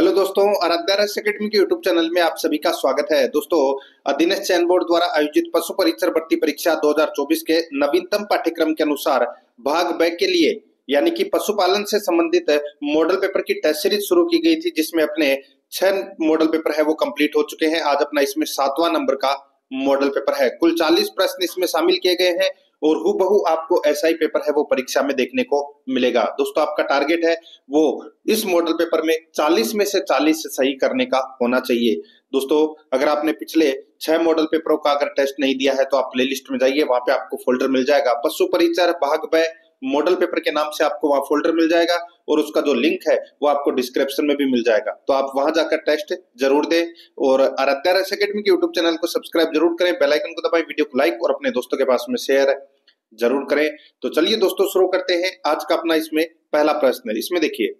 Hello दोस्तों, आराध्या रास academy के यूट्यूब चैनल में आप सभी का स्वागत है। दोस्तों, अधीनस्थ चयन बोर्ड द्वारा आयोजित पशु परिचर भर्ती परीक्षा 2024 के नवीनतम पाठ्यक्रम के अनुसार भाग ब के लिए यानी कि पशुपालन से संबंधित मॉडल पेपर की टेस्ट सीरीज शुरू की गई थी, जिसमें अपने 6 मॉडल पेपर है वो कम्प्लीट हो चुके हैं। आज अपना इसमें 7वां नंबर का मॉडल पेपर है। कुल 40 प्रश्न इसमें शामिल किए गए हैं और हूबहू आपको ऐसा ही पेपर है वो परीक्षा में देखने को मिलेगा। दोस्तों, आपका टारगेट है वो इस मॉडल पेपर में 40 में से 40 सही करने का होना चाहिए। दोस्तों, अगर आपने पिछले 6 मॉडल पेपरों का अगर टेस्ट नहीं दिया है तो आप प्लेलिस्ट में जाइए, वहां पे आपको फोल्डर मिल जाएगा। पशु परिचर भाग ब मॉडल पेपर के नाम से आपको वहां फोल्डर मिल जाएगा और उसका जो लिंक है वो आपको डिस्क्रिप्शन में भी मिल जाएगा, तो आप वहां जाकर टेस्ट जरूर दें। और आराध्या रास एकेडमी के यूट्यूब चैनल को सब्सक्राइब जरूर करें, बेल आइकन को दबाएं, वीडियो को लाइक और अपने दोस्तों के पास में शेयर जरूर करें। तो चलिए दोस्तों, शुरू करते हैं आज का अपना इसमें पहला प्रश्न। इसमें देखिए,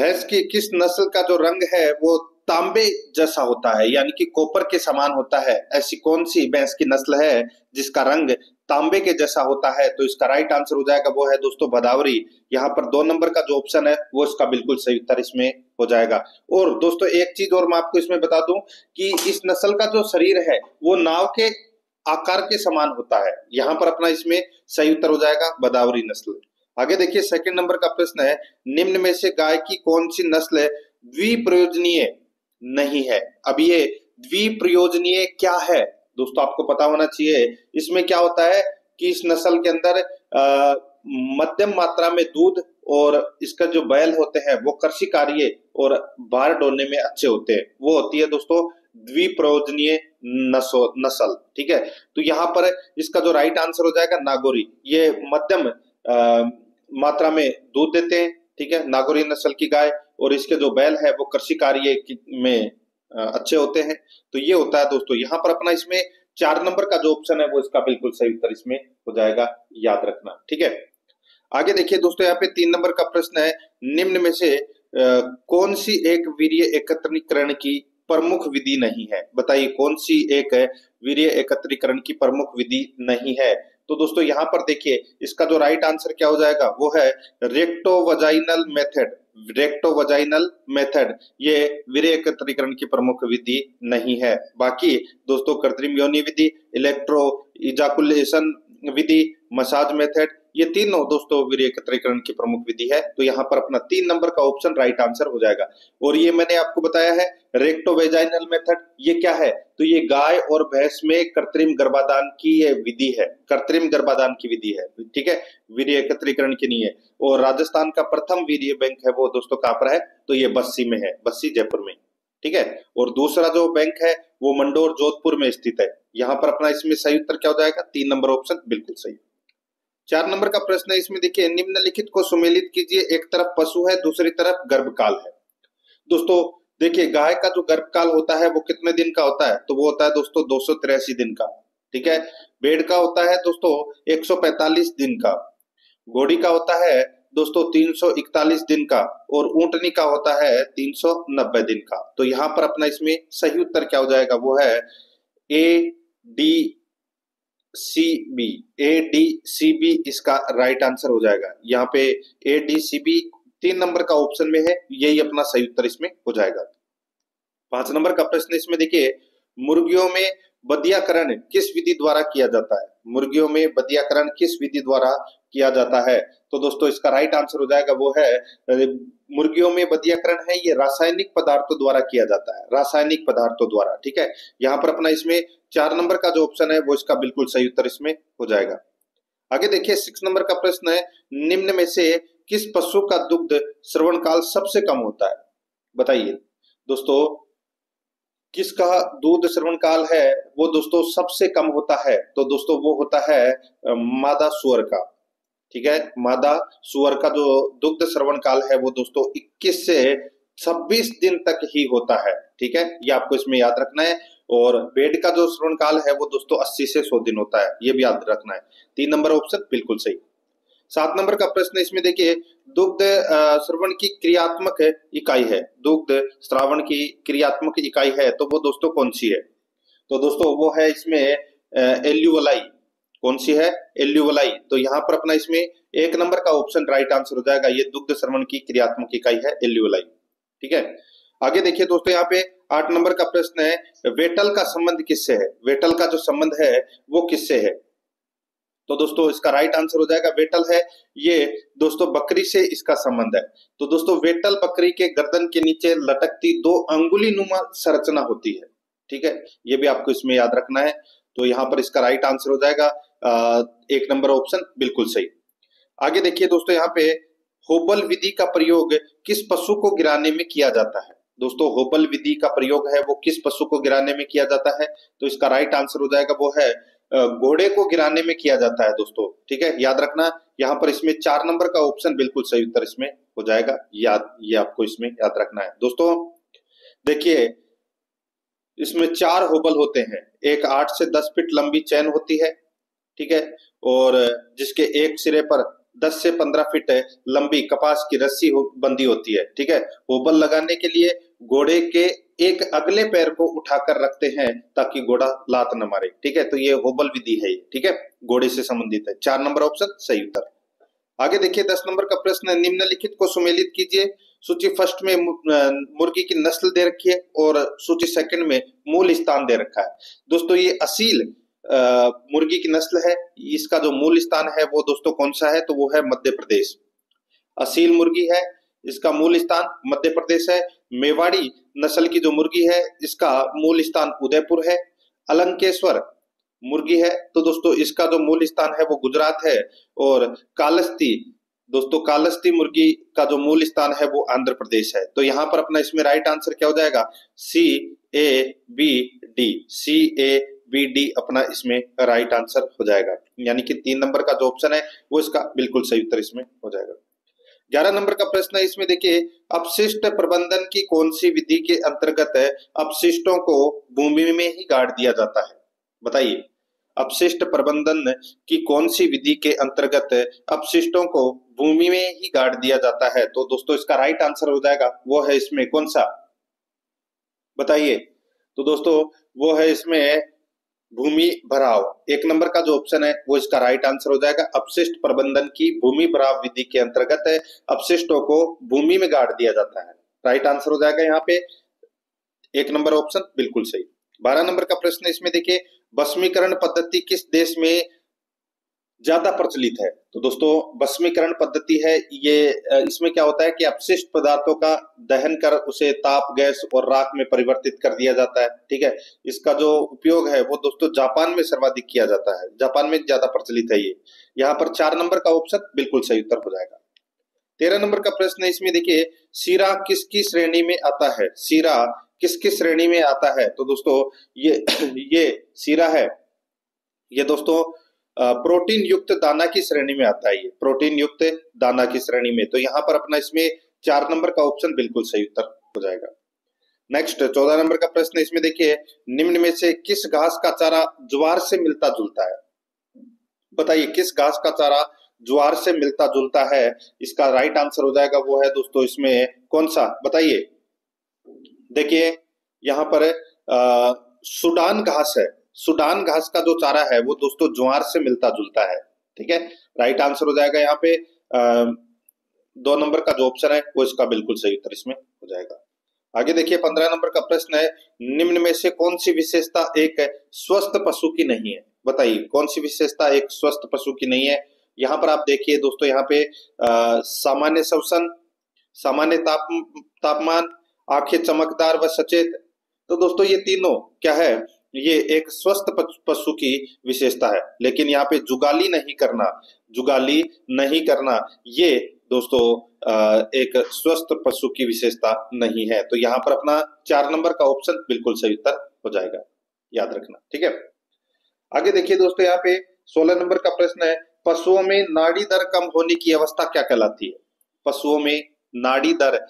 भैंस की किस नस्ल का जो रंग है वो तांबे जैसा होता है यानी कि कॉपर के समान होता है, ऐसी कौन सी भैंस की नस्ल है जिसका रंग तांबे के जैसा होता है? तो इसका राइट आंसर हो जाएगा वो है दोस्तों भदावरी। यहाँ पर 2 नंबर का जो ऑप्शन है वो इसका बिल्कुल सही उत्तर इसमें हो जाएगा। और दोस्तों, एक चीज और मैं आपको इसमें बता दूं कि इस नस्ल का जो शरीर है वो नाव के आकार के समान होता है। यहाँ पर अपना इसमें सही उत्तर हो जाएगा भदावरी नस्ल। आगे देखिए, सेकंड नंबर का प्रश्न है, निम्न में से गाय की कौन सी नस्ल द्विप्रयोजनीय नहीं है? अब ये द्विप्रयोजनीय क्या है दोस्तों, आपको पता होना चाहिए। इसमें क्या होता है कि इस नस्ल के अंदर मध्यम मात्रा में दूध और इसका जो बैल होते हैं वो कृषि कार्य और भार ढोने में अच्छे होते हैं, वो होती है दोस्तों द्विप्रयोजनीय नस्ल। ठीक है, तो यहाँ पर इसका जो राइट आंसर हो जाएगा नागौरी। ये मध्यम मात्रा में दूध देते हैं, ठीक है, नागौरी नस्ल की गाय, और इसके जो बैल है वो कृषि कार्य में अच्छे होते हैं। तो ये होता है दोस्तों। यहाँ पर अपना इसमें 4 नंबर का जो ऑप्शन है वो इसका बिल्कुल सही उत्तर इसमें हो जाएगा, याद रखना। ठीक है, आगे देखिए दोस्तों, यहाँ पे 3 नंबर का प्रश्न है, निम्न में से कौन सी एक वीर्य एकत्रीकरण की प्रमुख विधि नहीं है? बताइए कौन सी एक वीर्य एकत्रीकरण की प्रमुख विधि नहीं है? तो दोस्तों, यहाँ पर देखिए इसका जो राइट आंसर क्या हो जाएगा वो है रेक्टोवजाइनल मेथड। रेक्टोवजाइनल मेथड ये वीर्य एकत्रीकरण की प्रमुख विधि नहीं है। बाकी दोस्तों, कृत्रिम योनि विधि, इलेक्ट्रो इजाकुलेशन विधि, मसाज मेथड, ये तीनों दोस्तों वीर्य एकत्रीकरण की प्रमुख विधि है। तो यहाँ पर अपना 3 नंबर का ऑप्शन राइट आंसर हो जाएगा। और ये मैंने आपको बताया है रेक्टोवेजाइनल मेथड, ये क्या है? तो ये गाय और भैंस में कृत्रिम गर्भाधान की ये विधि है, कृत्रिम गर्भाधान की विधि है, ठीक है, वीर्य एकत्रीकरण की नहीं है। और राजस्थान का प्रथम वीर्य बैंक है वो दोस्तों कहाँ पर है? तो ये बस्सी में है, बस्सी जयपुर में, ठीक है। और दूसरा जो बैंक है वो मंडोर जोधपुर में स्थित है। यहाँ पर अपना इसमें सही उत्तर क्या हो जाएगा? 3 नंबर ऑप्शन बिल्कुल सही। 4 नंबर का प्रश्न है, इसमें देखिए, निम्नलिखित को सुमेलित कीजिए। एक तरफ पशु है, दूसरी तरफ गर्भकाल है। दोस्तों देखिए, गाय का जो गर्भकाल होता है वो कितने दिन का होता है? तो वो होता है दोस्तों 283 दिन का, ठीक है। भेड़ का होता है दोस्तों 145 दिन का, घोड़ी का होता है दोस्तों 341 दिन का, और ऊंटनी का होता है 390 दिन का। तो यहाँ पर अपना इसमें सही उत्तर क्या हो जाएगा? वो है ADCB इसका राइट आंसर हो जाएगा। यहाँ पे ADCB 3 नंबर का ऑप्शन में है, यही अपना सही उत्तर इसमें हो जाएगा। 5 नंबर का प्रश्न, इसमें देखिए, मुर्गियों में बधियाकरण किस विधि द्वारा किया जाता है? मुर्गियों में बधियाकरण किस विधि द्वारा किया जाता है? तो दोस्तों इसका राइट आंसर हो जाएगा वो है, मुर्गियों में बधियाकरण है ये रासायनिक पदार्थों द्वारा किया जाता है, रासायनिक पदार्थों द्वारा, ठीक है। यहाँ पर अपना इसमें 4 नंबर का जो ऑप्शन है वो इसका बिल्कुल सही उत्तर इसमें हो जाएगा। आगे देखिए, 6 नंबर का प्रश्न है, निम्न में से किस पशु का दुग्ध श्रवण काल सबसे कम होता है? बताइए दोस्तों, किसका दूध श्रवण काल है वो दोस्तों सबसे कम होता है? तो दोस्तों वो होता है मादा सुअर का, ठीक है। मादा सुअर का जो दुग्ध श्रवण काल है वो दोस्तों 21 से 26 दिन तक ही होता है, ठीक है, ये आपको इसमें याद रखना है। और भेड़ का जो श्रवण काल है वो दोस्तों 80 से 100 दिन होता है, ये भी याद रखना है। 3 नंबर ऑप्शन बिल्कुल सही। 7 नंबर का प्रश्न, इसमें देखिए, दुग्ध श्रवण की क्रियात्मक इकाई है, दुग्ध श्रावण की क्रियात्मक इकाई है, तो वो दोस्तों कौन सी है? तो दोस्तों वो है इसमें एल्यूवलाई। कौन सी है? एल्यूवलाई। तो यहाँ पर अपना इसमें 1 नंबर का ऑप्शन राइट आंसर हो जाएगा। ये दुग्ध श्रवण की क्रियात्मक इकाई है एल्यूवलाई, ठीक है। आगे देखिए दोस्तों, यहाँ पे 8 नंबर का प्रश्न है, वेटल का संबंध किससे है? वेटल का जो संबंध है वो किससे है? तो दोस्तों इसका राइट आंसर हो जाएगा वेटल है ये दोस्तों बकरी से इसका संबंध है। तो दोस्तों वेटल बकरी के गर्दन के नीचे लटकती 2 अंगुली नुमा संरचना होती है, ठीक है, ये भी आपको इसमें याद रखना है। तो यहाँ पर इसका राइट आंसर हो जाएगा 1 नंबर ऑप्शन बिल्कुल सही। आगे देखिए दोस्तों, यहाँ पे होबल विधि का प्रयोग किस पशु को गिराने में किया जाता है? दोस्तों होबल विधि का प्रयोग है वो किस पशु को गिराने में किया जाता है? तो इसका राइट आंसर हो जाएगा वो है घोड़े को गिराने में किया जाता है दोस्तों, ठीक है, याद रखना। यहाँ पर इसमें 4 नंबर का ऑप्शन बिल्कुल सही उत्तर इसमें हो जाएगा, ये आपको इसमें याद रखना है। दोस्तों देखिए इसमें 4 होबल होते हैं, एक 8 से 10 फीट लंबी चैन होती है, ठीक है, और जिसके एक सिरे पर 10 से 15 फीट लंबी कपास की रस्सी बंधी होती है, ठीक है। होबल लगाने के लिए घोड़े के एक अगले पैर को उठाकर रखते हैं ताकि घोड़ा लात न मारे, ठीक है, तो ये होबल विधि है, ठीक है, घोड़े से संबंधित है। 4 नंबर ऑप्शन सही उत्तर। आगे देखिए 10 नंबर का प्रश्न है, निम्नलिखित को सुमेलित कीजिए। सूची फर्स्ट में मुर्गी की नस्ल दे रखी है और सूची सेकंड में मूल स्थान दे रखा है। दोस्तों ये असील मुर्गी की नस्ल है, इसका जो मूल स्थान है वो दोस्तों कौन सा है? तो वो है मध्य प्रदेश। असील मुर्गी है, इसका मूल स्थान मध्य प्रदेश है। मेवाड़ी नस्ल की जो मुर्गी है इसका मूल स्थान उदयपुर है। अलंकेश्वर मुर्गी है तो दोस्तों इसका जो मूल स्थान है वो गुजरात है। और कालस्ती, दोस्तों कालस्ती मुर्गी का जो मूल स्थान है वो आंध्र प्रदेश है। तो यहाँ पर अपना इसमें राइट आंसर क्या हो जाएगा? C A B D, C A B D अपना इसमें राइट आंसर हो जाएगा, यानी कि 3 नंबर का जो ऑप्शन है वो इसका बिल्कुल सही उत्तर इसमें हो जाएगा। 11 नंबर का प्रश्न है, इसमें देखिए अपशिष्ट प्रबंधन की कौन सी विधि के अंतर्गत है अपशिष्टों को भूमि में ही गाड़ दिया जाता है? बताइए अपशिष्ट प्रबंधन की कौन सी विधि के अंतर्गत अपशिष्टों को भूमि में ही गाड़ दिया जाता है? तो दोस्तों इसका राइट आंसर हो जाएगा वो है इसमें कौन सा, बताइए? तो दोस्तों वो है इसमें भूमि भराव। 1 नंबर का जो ऑप्शन है वो इसका राइट आंसर हो जाएगा। अपशिष्ट प्रबंधन की भूमि भराव विधि के अंतर्गत है अपशिष्टों को भूमि में गाड़ दिया जाता है, राइट आंसर हो जाएगा यहाँ पे 1 नंबर ऑप्शन बिल्कुल सही। 12 नंबर का प्रश्न है, इसमें देखिए भस्मीकरण पद्धति किस देश में ज्यादा प्रचलित है? तो दोस्तों भस्मीकरण पद्धति है ये, इसमें क्या होता है कि अपशिष्ट पदार्थों का दहन कर उसे ताप, गैस और राख में परिवर्तित कर दिया जाता है, ठीक है। इसका जो उपयोग है वो दोस्तों जापान में सर्वाधिक किया जाता है, जापान में ज्यादा प्रचलित है ये। यहाँ पर 4 नंबर का ऑप्शन बिल्कुल सही उत्तर हो जाएगा। 13 नंबर का प्रश्न है, इसमें देखिए शीरा किसकी श्रेणी में आता है? शीरा किसकी श्रेणी में आता है? तो दोस्तों ये शीरा है ये दोस्तों प्रोटीन युक्त दाना की श्रेणी में आता है, ये प्रोटीन युक्त दाना की श्रेणी में। तो यहाँ पर अपना इसमें 4 नंबर का ऑप्शन बिल्कुल सही उत्तर हो जाएगा। नेक्स्ट 14 नंबर का प्रश्न, इसमें देखिए निम्न में से किस घास का चारा ज्वार से मिलता जुलता है? बताइए किस घास का चारा ज्वार से मिलता जुलता है? इसका राइट आंसर हो जाएगा वो है दोस्तों इसमें कौन सा, बताइए? देखिए यहाँ पर सूडान घास है, सूडान घास का जो चारा है वो दोस्तों ज्वार से मिलता जुलता है, ठीक है, राइट आंसर हो जाएगा यहाँ पे 2 नंबर का जो ऑप्शन है वो इसका बिल्कुल सही उत्तर इसमें हो जाएगा। आगे देखिए 15 नंबर का प्रश्न है, निम्न में से कौन सी विशेषता एक स्वस्थ पशु की नहीं है? बताइए कौन सी विशेषता एक स्वस्थ पशु की नहीं है? यहाँ पर आप देखिए दोस्तों, यहाँ पे सामान्य श्वसन, सामान्य तापमान, आंखें चमकदार व सचेत। तो दोस्तों ये तीनों क्या है? ये एक स्वस्थ पशु की विशेषता है। लेकिन यहाँ पे जुगाली नहीं करना, जुगाली नहीं करना ये दोस्तों एक स्वस्थ पशु की विशेषता नहीं है। तो यहाँ पर अपना 4 नंबर का ऑप्शन बिल्कुल सही उत्तर हो जाएगा, याद रखना, ठीक है। आगे देखिए दोस्तों, यहाँ पे 16 नंबर का प्रश्न है, पशुओं में नाड़ी दर कम होने की अवस्था क्या कहलाती है? पशुओं में नाड़ी दर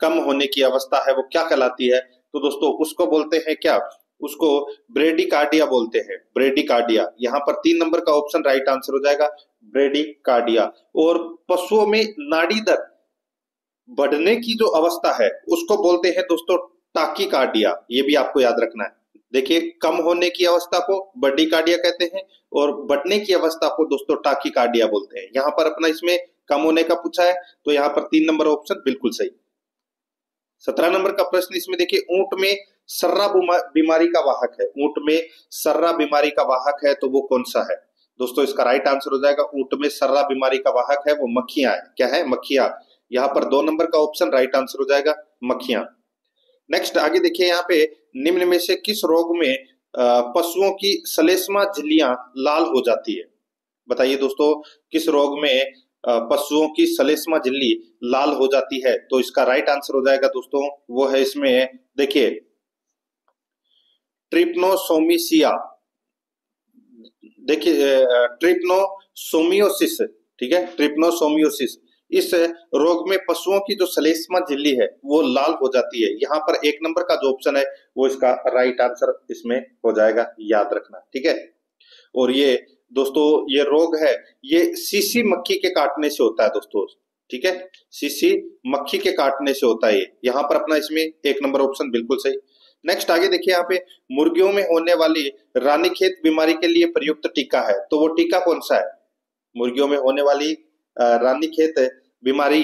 कम होने की अवस्था है वो क्या कहलाती है? तो दोस्तों उसको बोलते हैं क्या? उसको ब्रेडिकार्डिया बोलते हैं, ब्रेडिकार्डिया। यहाँ पर 3 नंबर का ऑप्शन राइट आंसर हो जाएगा ब्रेडिकार्डिया। और पशुओं में नाड़ी दर बढ़ने की जो अवस्था है उसको बोलते हैं दोस्तों टाकीकार्डिया, ये भी आपको याद रखना है। देखिए कम होने की अवस्था को ब्रेडिकार्डिया कहते हैं और बढ़ने की अवस्था को दोस्तों टाकीकार्डिया बोलते हैं। यहाँ पर अपना इसमें कम होने का पूछा है तो यहाँ पर 3 नंबर ऑप्शन बिल्कुल सही। 17 नंबर का प्रश्न इसमें देखिए, ऊंट में सर्रा बीमारी का वाहक है, ऊंट में सर्रा बीमारी का वाहक है तो वो कौन सा है? दोस्तों इसका राइट आंसर हो जाएगा, ऊंट में सर्रा बीमारी का वाहक है वो मक्खियां है। क्या है? मक्खियां। यहाँ पर 2 नंबर का ऑप्शन राइट आंसर हो जाएगा, मक्खियां। नेक्स्ट आगे देखिए, यहाँ पे निम्न में से किस रोग में पशुओं की सलेस्मा झिल्लियां लाल हो जाती है? बताइए दोस्तों, किस रोग में पशुओं की सलेस्मा झिल्ली लाल हो जाती है? तो इसका राइट आंसर हो जाएगा दोस्तों, वो है इसमें देखिए ट्रिप्नोसोमिसिया, देखिए ट्रिप्नोसोमियोसिस, ठीक है, ट्रिप्नोसोमियोसिस। इस रोग में पशुओं की जो सलेस्मा झिल्ली है वो लाल हो जाती है। यहाँ पर 1 नंबर का जो ऑप्शन है वो इसका राइट आंसर इसमें हो जाएगा, याद रखना, ठीक है। और ये दोस्तों ये रोग है, ये सीसी मक्खी के काटने से होता है दोस्तों, ठीक है, सीसी मक्खी के काटने से होता है। यहाँ पर अपना इसमें 1 नंबर ऑप्शन बिल्कुल सही। नेक्स्ट आगे देखिए, यहाँ पे मुर्गियों में होने वाली रानीखेत बीमारी के लिए प्रयुक्त टीका है, तो वो टीका कौन सा है? मुर्गियों में होने वाली रानीखेत बीमारी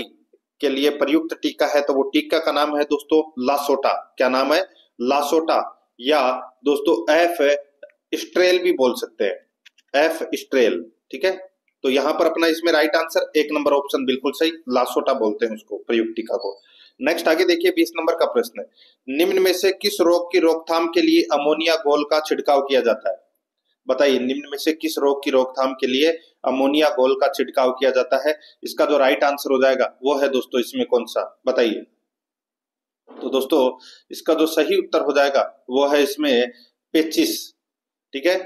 के लिए प्रयुक्त टीका है, तो वो टीका का नाम है दोस्तों लासोटा। क्या नाम है? लासोटा, या दोस्तों एफ स्ट्रेल भी बोल सकते हैं, एफ स्ट्रेल, ठीक है। तो यहाँ पर अपना इसमें राइट आंसर 1 नंबर ऑप्शन बिल्कुल सही, लासोटा बोलते हैं उसको, प्रयुक्त टीका को। नेक्स्ट आगे देखिए, 20 नंबर का प्रश्न है, निम्न में से किस रोग की रोकथाम के लिए अमोनिया घोल का छिड़काव किया जाता है? बताइए, निम्न में से किस रोग की रोकथाम के लिए अमोनिया घोल का छिड़काव किया जाता है? इसका जो राइट आंसर हो जाएगा वो है दोस्तों इसमें कौन सा, बताइए। तो दोस्तों इसका जो सही उत्तर हो जाएगा वो है इसमें पेचिस, ठीक है,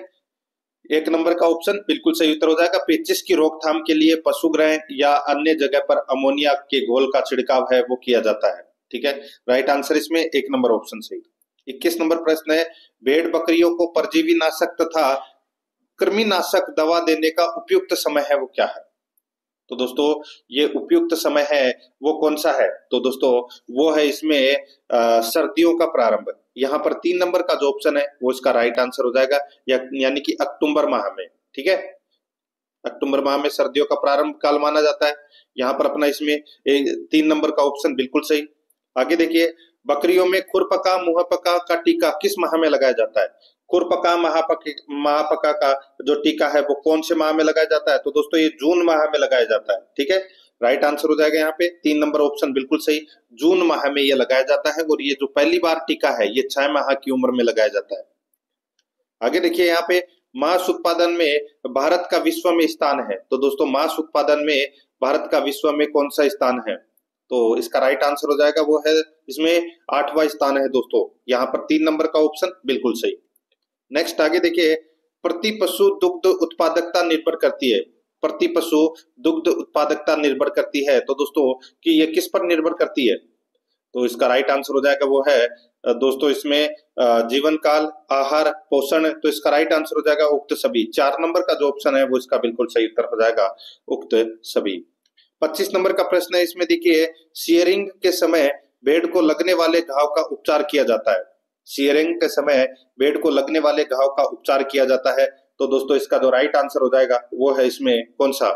1 नंबर का ऑप्शन बिल्कुल सही उत्तर हो जाएगा। पेचिस की रोकथाम के लिए पशुगृह या अन्य जगह पर अमोनिया के घोल का छिड़काव है वो किया जाता है, ठीक है, राइट आंसर इसमें 1 नंबर ऑप्शन सही। 21 नंबर प्रश्न है, भेड़ बकरियों को परजीवी नाशक तथा कृमिनाशक दवा देने का उपयुक्त समय है वो क्या है? तो दोस्तों ये उपयुक्त समय है वो कौन सा है? तो दोस्तों वो है इसमें सर्दियों का प्रारंभ। यहाँ पर 3 नंबर का जो ऑप्शन है वो इसका राइट आंसर हो जाएगा, यानी कि अक्टूबर माह में, ठीक है, अक्टूबर माह में सर्दियों का प्रारंभ काल माना जाता है। यहाँ पर अपना इसमें 3 नंबर का ऑप्शन बिल्कुल सही। आगे देखिए, बकरियों में खुरपका मुहपका का टीका किस माह में लगाया जाता है? खुरपका महापका का जो टीका है वो कौन से माह में लगाया जाता है? तो दोस्तों ये जून माह में लगाया जाता है, ठीक है, राइट आंसर हो जाएगा यहाँ पे 3 नंबर ऑप्शन बिल्कुल सही, जून माह में ये लगाया जाता है। और ये जो पहली बार टीका है ये 6 माह की उम्र में लगाया जाता है। आगे देखिए, यहाँ पे मांस उत्पादन में भारत का विश्व में स्थान है, तो दोस्तों मांस उत्पादन में भारत का विश्व में कौन सा स्थान है? तो इसका राइट आंसर हो जाएगा वो है इसमें 8वां स्थान है दोस्तों, यहाँ पर 3 नंबर का ऑप्शन बिल्कुल सही। नेक्स्ट आगे देखिए, प्रति पशु दुग्ध उत्पादकता निर्भर करती है, प्रति पशु दुग्ध उत्पादकता निर्भर करती है, तो दोस्तों कि ये किस पर निर्भर करती है? तो इसका राइट आंसर हो जाएगा वो है दोस्तों इसमें जीवन काल, आहार, पोषण, तो इसका राइट आंसर हो जाएगा उक्त सभी। 4 नंबर का जो ऑप्शन है वो इसका बिल्कुल सही उत्तर हो जाएगा, उक्त सभी। 25 नंबर का प्रश्न है, इसमें देखिए, सियरिंग के समय भेड़ को लगने वाले घाव का उपचार किया जाता है, सियरिंग के समय भेड़ को लगने वाले घाव का उपचार किया जाता है, तो दोस्तों इसका जो राइट आंसर हो जाएगा वो है इसमें कौन सा,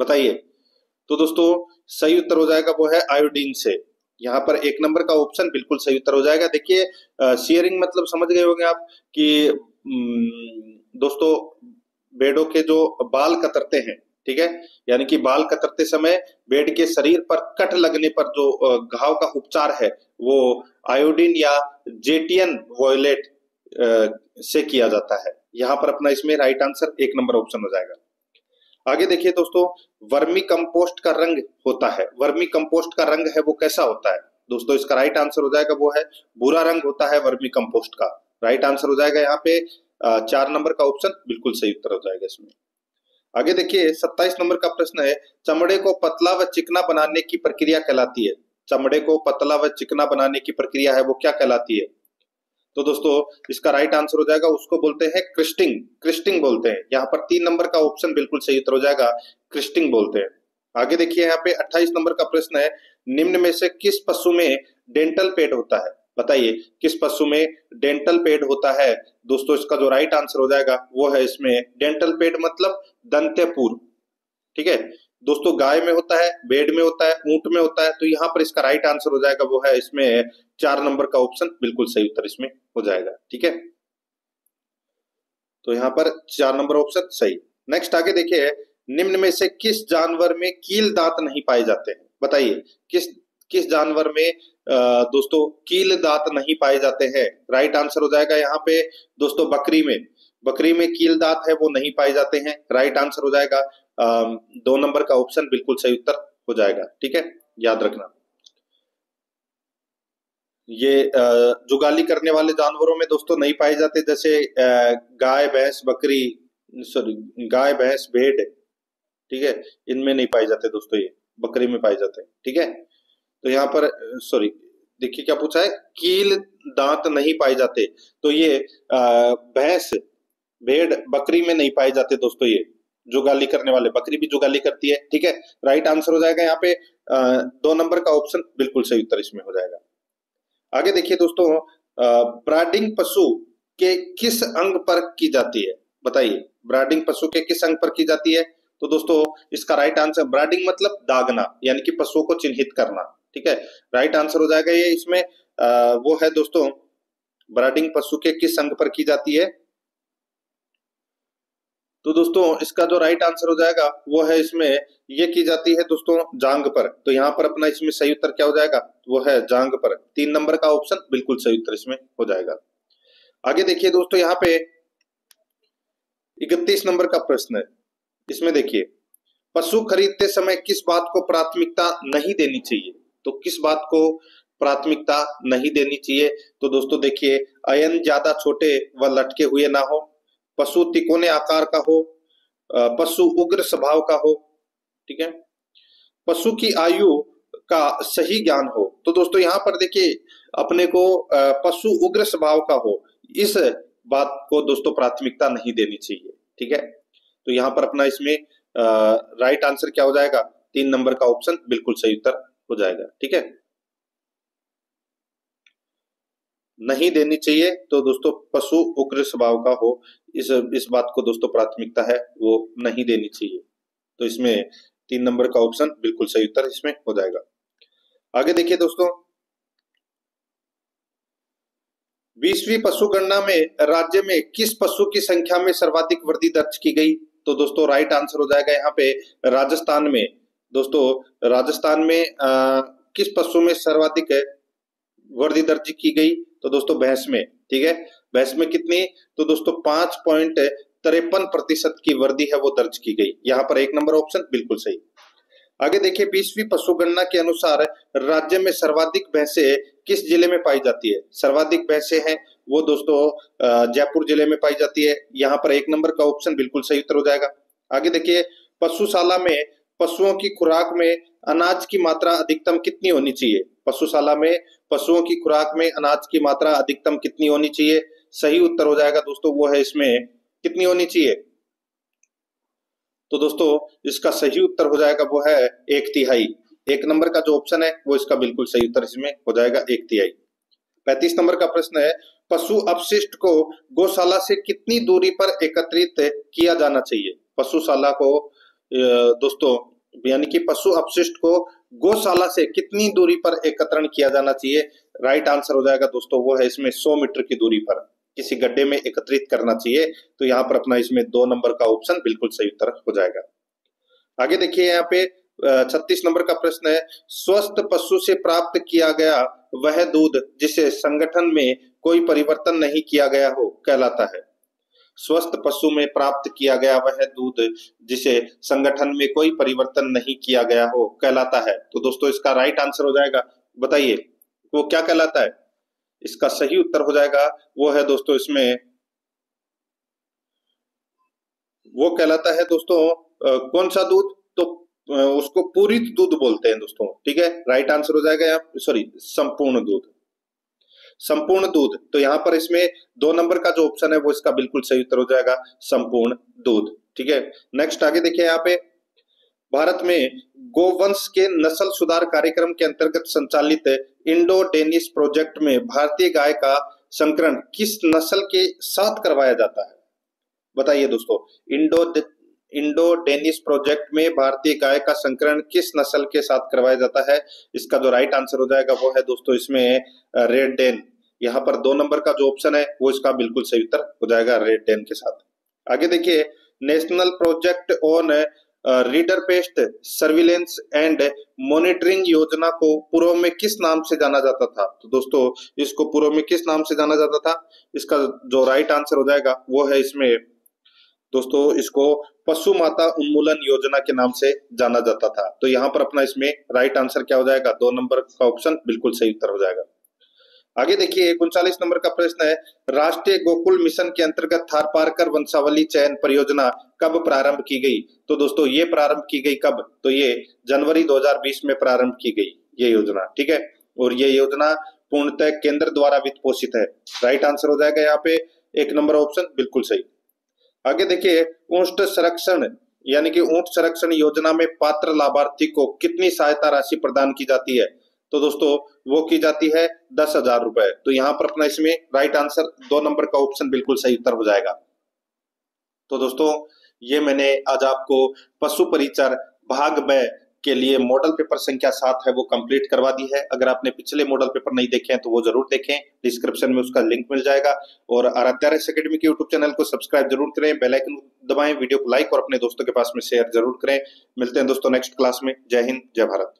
बताइए। तो दोस्तों सही उत्तर हो जाएगा वो है आयोडीन से, यहाँ पर 1 नंबर का ऑप्शन बिल्कुल सही उत्तर हो जाएगा। देखिए सियरिंग मतलब समझ गए होंगे आप कि दोस्तों भेड़ों के जो बाल कतरते हैं, ठीक है, यानी कि बाल कतरते समय भेड़ के शरीर पर कट लगने पर जो घाव का उपचार है वो आयोडीन या जेटियन वॉयलेट से किया जाता है। यहाँ पर अपना इसमें राइट आंसर 1 नंबर ऑप्शन हो जाएगा। आगे देखिए दोस्तों, वर्मी कंपोस्ट का रंग होता है, वर्मी कंपोस्ट का रंग है वो कैसा होता है? दोस्तों इसका राइट आंसर हो जाएगा वो है भूरा रंग होता है वर्मी कंपोस्ट का, राइट आंसर हो जाएगा यहाँ पे 4 नंबर का ऑप्शन बिल्कुल सही उत्तर हो जाएगा इसमें। आगे देखिए, 27 नंबर का प्रश्न है, चमड़े को पतला व चिकना बनाने की प्रक्रिया कहलाती है, चमड़े को पतला व चिकना बनाने की प्रक्रिया है वो क्या कहलाती है? तो दोस्तों इसका राइट आंसर हो जाएगा, उसको बोलते हैं क्रिस्टिंग, क्रिस्टिंग बोलते हैं। यहाँ पर 3 नंबर का ऑप्शन बिल्कुल सही उत्तर हो जाएगा, क्रिस्टिंग बोलते हैं। आगे देखिए, यहाँ पे 28 नंबर का प्रश्न है, निम्न में से किस पशु में डेंटल पेड होता है? बताइए, किस पशु में डेंटल पेड होता है? दोस्तों इसका जो राइट आंसर हो जाएगा वो है इसमें डेंटल पेड मतलब दंतेपूर्ण, ठीक है, दोस्तों गाय में होता है, भेड़ में होता है, ऊंट में होता है, तो यहाँ पर इसका राइट आंसर हो जाएगा वो है इसमें 4 नंबर का ऑप्शन बिल्कुल सही उत्तर इसमें हो जाएगा। ठीक है, तो यहाँ पर 4 नंबर ऑप्शन सही। नेक्स्ट आगे देखिए, निम्न में से किस जानवर में कील दांत नहीं पाए जाते हैं? बताइए किस जानवर में दोस्तों कील दांत नहीं पाए जाते हैं। राइट आंसर हो जाएगा यहाँ पे दोस्तों बकरी में कील दांत है वो नहीं पाए जाते हैं। राइट आंसर हो जाएगा 2 नंबर का ऑप्शन बिल्कुल सही उत्तर हो जाएगा। ठीक है, याद रखना ये जुगाली करने वाले जानवरों में दोस्तों नहीं पाए जाते, जैसे गाय भैंस भेड़, ठीक है, इनमें नहीं पाए जाते दोस्तों, ये बकरी में पाए जाते हैं। ठीक है, तो यहाँ पर सॉरी देखिए क्या पूछा है, कील दांत नहीं पाए जाते, तो ये भैंस भेड़ बकरी में नहीं पाए जाते दोस्तों, ये जुगाली करने वाले, बकरी भी जुगाली करती है। ठीक है, राइट आंसर हो जाएगा यहाँ पे 2 नंबर का ऑप्शन बिल्कुल सही उत्तर इसमें हो जाएगा। आगे देखिए दोस्तों, ब्राडिंग पशु के किस अंग पर की जाती है? बताइए ब्राडिंग पशु के किस अंग पर की जाती है? तो दोस्तों इसका राइट आंसर, ब्राडिंग मतलब दागना, यानी कि पशुओं को चिन्हित करना। ठीक है, राइट आंसर हो जाएगा ये इसमें वो है दोस्तों, ब्राडिंग पशु के किस अंग पर की जाती है? तो दोस्तों इसका जो राइट आंसर हो जाएगा वो है इसमें, ये की जाती है दोस्तों जांघ पर। तो यहाँ पर अपना इसमें सही उत्तर क्या हो जाएगा? वो है जांघ पर। 3 नंबर का ऑप्शन बिल्कुल सही उत्तर इसमें हो जाएगा। आगे देखिए दोस्तों, यहाँ पे 31 नंबर का प्रश्न है। इसमें देखिए, पशु खरीदते समय किस बात को प्राथमिकता नहीं देनी चाहिए? तो किस बात को प्राथमिकता नहीं देनी चाहिए? तो दोस्तों देखिए, आयन ज्यादा छोटे व लटके हुए ना हो, पशु तिकोने आकार का हो, पशु उग्र स्वभाव का हो, ठीक है, पशु की आयु का सही ज्ञान हो। तो दोस्तों यहाँ पर देखिए, अपने को पशु उग्र स्वभाव का हो, इस बात को दोस्तों प्राथमिकता नहीं देनी चाहिए। ठीक है, तो यहाँ पर अपना इसमें राइट आंसर क्या हो जाएगा? 3 नंबर का ऑप्शन बिल्कुल सही उत्तर हो जाएगा। ठीक है, नहीं देनी चाहिए, तो दोस्तों पशु उग्र स्वभाव का हो, इस बात को दोस्तों प्राथमिकता है वो नहीं देनी चाहिए। तो इसमें 3 नंबर का ऑप्शन बिल्कुल सही उत्तर इसमें हो जाएगा। आगे देखिए दोस्तों, 20वीं पशु गणना में राज्य में किस पशु की संख्या में सर्वाधिक वृद्धि दर्ज की गई? तो दोस्तों राइट आंसर हो जाएगा यहाँ पे राजस्थान में। दोस्तों राजस्थान में किस पशु में सर्वाधिक वृद्धि दर्ज की गई? तो दोस्तों भैंस में। ठीक है, भैंस में कितनी? तो दोस्तों 5.53% की वृद्धि है वो दर्ज की गई। यहाँ पर 1 नंबर ऑप्शन बिल्कुल सही। आगे देखिए, 20वीं पशु गणना के अनुसार राज्य में सर्वाधिक भैंसें किस जिले में पाई जाती है? सर्वाधिक भैंसें हैं वो दोस्तों जयपुर जिले में पाई जाती है। यहाँ पर 1 नंबर का ऑप्शन बिल्कुल सही उत्तर हो जाएगा। आगे देखिए, पशुशाला में पशुओं की खुराक में अनाज की मात्रा अधिकतम कितनी होनी चाहिए? पशुशाला में पशुओं की खुराक में अनाज की मात्रा अधिकतम कितनी होनी चाहिए? सही उत्तर हो जाएगा दोस्तों वो है इसमें, कितनी होनी चाहिए? तो दोस्तों इसका सही उत्तर हो जाएगा वो है 1/3। 1 नंबर का जो ऑप्शन है वो इसका बिल्कुल सही उत्तर इसमें हो जाएगा 1/3। 35 नंबर का प्रश्न है, पशु अपशिष्ट को गौशाला से कितनी दूरी पर एकत्रित किया जाना चाहिए? पशुशाला को दोस्तों यानी कि पशु अपशिष्ट को गौशाला से कितनी दूरी पर एकत्रण किया जाना चाहिए? राइट आंसर हो जाएगा दोस्तों वो है इसमें 100 मीटर की दूरी पर किसी गड्ढे में एकत्रित करना चाहिए। तो यहाँ पर अपना इसमें 2 नंबर का ऑप्शन बिल्कुल सही उत्तर हो जाएगा। आगे देखिए, यहाँ पे 36 नंबर का प्रश्न है, स्वस्थ पशु से प्राप्त किया गया वह दूध जिसे संगठन में कोई परिवर्तन नहीं किया गया हो कहलाता है। स्वस्थ पशु में प्राप्त किया गया वह दूध जिसे संगठन में कोई परिवर्तन नहीं किया गया हो कहलाता है। तो दोस्तों इसका राइट आंसर हो जाएगा, बताइए वो क्या कहलाता है? इसका सही उत्तर हो जाएगा वो है दोस्तों इसमें, वो कहलाता है दोस्तों कौन सा दूध? तो उसको पूरित दूध बोलते हैं दोस्तों। ठीक है, राइट आंसर हो जाएगा यहाँ सॉरी संपूर्ण दूध, संपूर्ण दूध। तो यहाँ पर इसमें 2 नंबर का जो ऑप्शन है वो इसका बिल्कुल सही उत्तर हो जाएगा, संपूर्ण दूध। ठीक है, नेक्स्ट आगे देखिए, यहाँ पे भारत में गोवंश के नस्ल सुधार कार्यक्रम के अंतर्गत संचालित इंडो डेनिश प्रोजेक्ट में भारतीय गाय का संकरण किस नस्ल के साथ करवाया जाता है? बताइए दोस्तों, इंडो इंडो डेनिश प्रोजेक्ट में भारतीय गाय का संकरण किस नस्ल के साथ करवाया जाता है? इसका जो राइट आंसर हो जाएगा वो है दोस्तों इसमें रेड डेन। यहाँ पर 2 नंबर का जो ऑप्शन है वो इसका बिल्कुल सही उत्तर हो जाएगा, रेड डेन के साथ। आगे देखिए, national project on reader pest surveillance and monitoring योजना को पूर्व में किस नाम से जाना जाता था? तो दोस्तों इसको पूर्व में किस नाम से जाना जाता था? इसका जो राइट आंसर हो जाएगा वो है इसमें दोस्तों इसको पशु माता उन्मूलन योजना के नाम से जाना जाता था। तो यहाँ पर अपना इसमें राइट आंसर क्या हो जाएगा? 2 नंबर का ऑप्शन बिल्कुल सही उत्तर हो जाएगा। आगे देखिए, 39 नंबर का प्रश्न है, राष्ट्रीय गोकुल मिशन के अंतर्गत थारपारकर वंशावली चयन परियोजना कब प्रारंभ की गई? तो दोस्तों ये प्रारंभ की गई कब? तो ये जनवरी 2020 में प्रारंभ की गई ये योजना, ठीक है। और ये योजना पूर्णतः केंद्र द्वारा वित्त पोषित है। राइट आंसर हो जाएगा यहाँ पे 1 नंबर ऑप्शन बिल्कुल सही। आगे देखिए, ऊंट संरक्षण यानी कि ऊंट संरक्षण योजना में पात्र लाभार्थी को कितनी सहायता राशि प्रदान की जाती है? तो दोस्तों वो की जाती है 10,000 रुपए। तो यहाँ पर अपना इसमें राइट आंसर 2 नंबर का ऑप्शन बिल्कुल सही उत्तर हो जाएगा। तो दोस्तों ये मैंने आज आपको पशु परिचर भाग ब के लिए मॉडल पेपर संख्या 7 है वो कंप्लीट करवा दी है। अगर आपने पिछले मॉडल पेपर नहीं देखे हैं तो वो जरूर देखें, डिस्क्रिप्शन में उसका लिंक मिल जाएगा। और आराध्या रास एकेडमी के यूट्यूब चैनल को सब्सक्राइब जरूर करें, बेल आइकन दबाएं, वीडियो को लाइक और अपने दोस्तों के पास में शेयर जरूर करें। मिलते हैं दोस्तों नेक्स्ट क्लास में। जय हिंद, जय भारत।